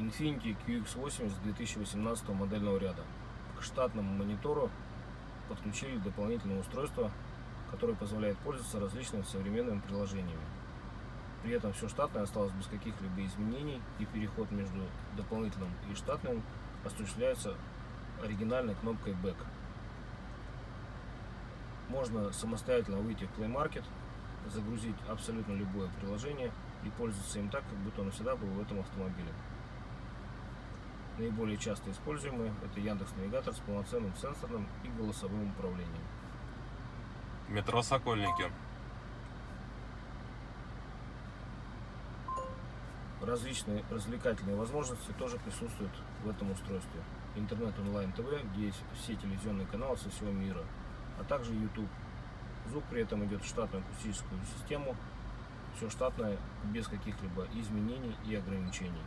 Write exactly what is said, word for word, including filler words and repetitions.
Infinity Q X восемьдесят две тысячи восемнадцатого модельного ряда. К штатному монитору подключили дополнительное устройство, которое позволяет пользоваться различными современными приложениями. При этом все штатное осталось без каких-либо изменений, и переход между дополнительным и штатным осуществляется оригинальной кнопкой Back. Можно самостоятельно выйти в Play Market, загрузить абсолютно любое приложение и пользоваться им так, как будто он всегда был в этом автомобиле. Наиболее часто используемые – это Яндекс Навигатор с полноценным сенсорным и голосовым управлением. Метро Сокольники. Различные развлекательные возможности тоже присутствуют в этом устройстве. Интернет онлайн ТВ, где есть все телевизионные каналы со всего мира, а также YouTube. Звук при этом идет в штатную акустическую систему, все штатное, без каких-либо изменений и ограничений.